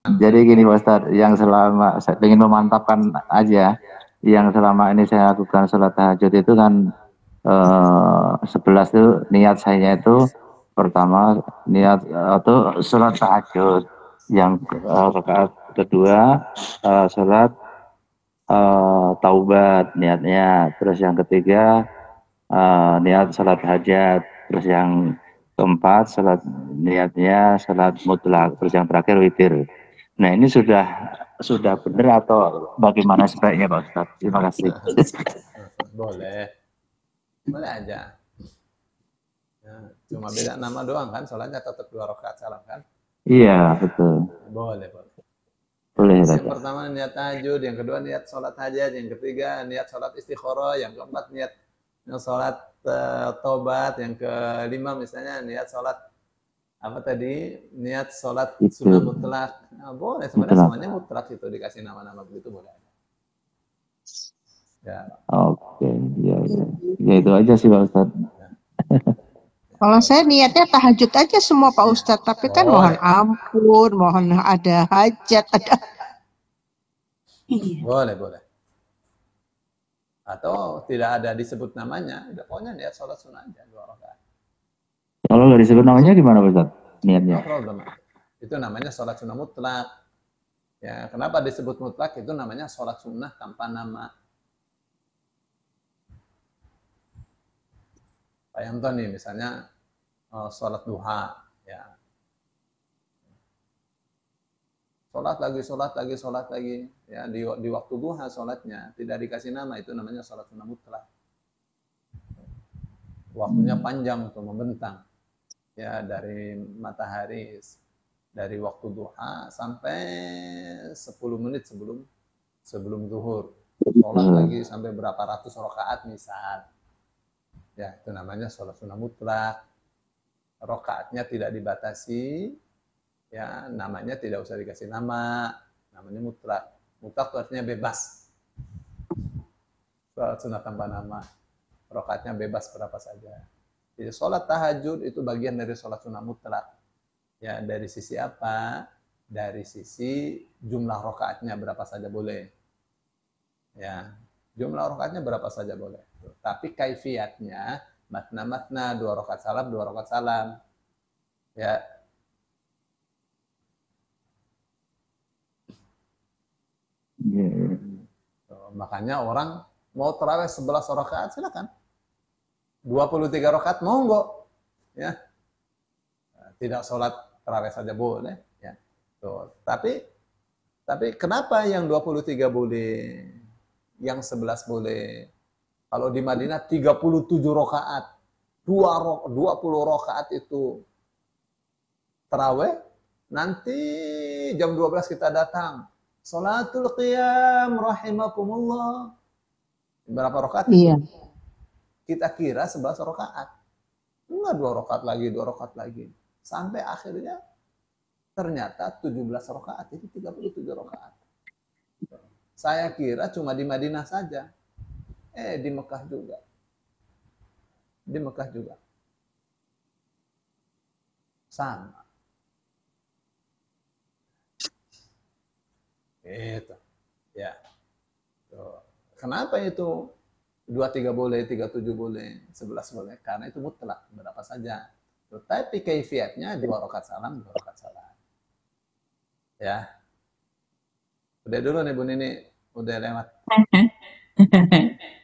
Jadi gini Pak Ustadz, yang selama saya ingin memantapkan aja, yang selama ini saya lakukan sholat tahajud itu kan 11 itu niat saya itu pertama niat itu sholat tahajud, yang rakaat kedua sholat taubat niatnya, terus yang ketiga niat sholat hajat, terus yang keempat sholat niatnya sholat mutlak, terus yang terakhir witir. Nah ini sudah benar atau bagaimana sebaiknya Pak Ustadz? Terima kasih. Boleh aja. Nah, cuma beda nama doang kan, soalnya tetap 2 rakaat salam kan? Iya betul. Boleh. Yang pertama niat tahajud, yang kedua niat sholat hajat, yang ketiga niat sholat istikharah, yang keempat niat sholat taubat, yang kelima misalnya niat sholat sunnah mutlak. Nah, boleh sebenarnya semuanya mutlak itu, dikasih nama-nama begitu boleh. Ya. Oke, ya itu aja sih Pak Ustadz. Ya. Kalau saya niatnya tahajud aja semua Pak Ustadz, tapi kan mohon ampun, mohon ada hajat, ada. Boleh. Atau tidak ada disebut namanya, pokoknya niat sholat sunnah aja 2 rakaat. Kalau nggak disebut namanya gimana Pak Ustadz? Niatnya? Itu namanya sholat sunnah mutlak. Ya, kenapa disebut mutlak? Itu namanya sholat sunnah tanpa nama. Pak Yanto nih, misalnya sholat duha. Ya. Sholat lagi. Ya, di waktu duha sholatnya, tidak dikasih nama, itu namanya sholat sunnah mutlak. Waktunya panjang untuk membentang. Ya, dari matahari, dari waktu duha sampai 10 menit sebelum zuhur. Sholat lagi sampai berapa ratus rakaat misal. Ya, itu namanya sholat sunnah mutlak. Rakaatnya tidak dibatasi. Ya, namanya tidak usah dikasih nama. Namanya mutlak. Mutlak itu artinya bebas. Sholat sunnah tanpa nama. Rakaatnya bebas berapa saja. Jadi sholat tahajud itu bagian dari sholat sunnah mutlak. Ya, dari sisi apa? Dari sisi jumlah rakaatnya berapa saja boleh. Ya, jumlah rakaatnya berapa saja boleh. Tapi kaifiatnya matna-matna, 2 rakaat salam. Ya. So, makanya orang mau tarawih 11 rakaat silakan. 23 rakaat monggo, ya tidak sholat tarawih saja boleh, ya. Tuh. Tapi kenapa yang 23 boleh, yang 11 boleh? Kalau di Madinah 37 rakaat, 20 rakaat itu tarawih. Nanti jam 12 kita datang, sholatul qiyam rahimakumullah. Berapa rakaat? Iya. Kita kira 11 rakaat. Enggak, 2 rakaat lagi. Sampai akhirnya ternyata 17 rakaat, itu 37 rakaat. Saya kira cuma di Madinah saja. Di Mekah juga. Sama. Itu. Ya. Tuh. Kenapa itu? 23 boleh, 37 boleh, 11 boleh. Karena itu mutlak, berapa saja. Tetapi kaifiatnya 2 rakaat salam. Ya. Udah dulu nih Bu Nini, udah lewat.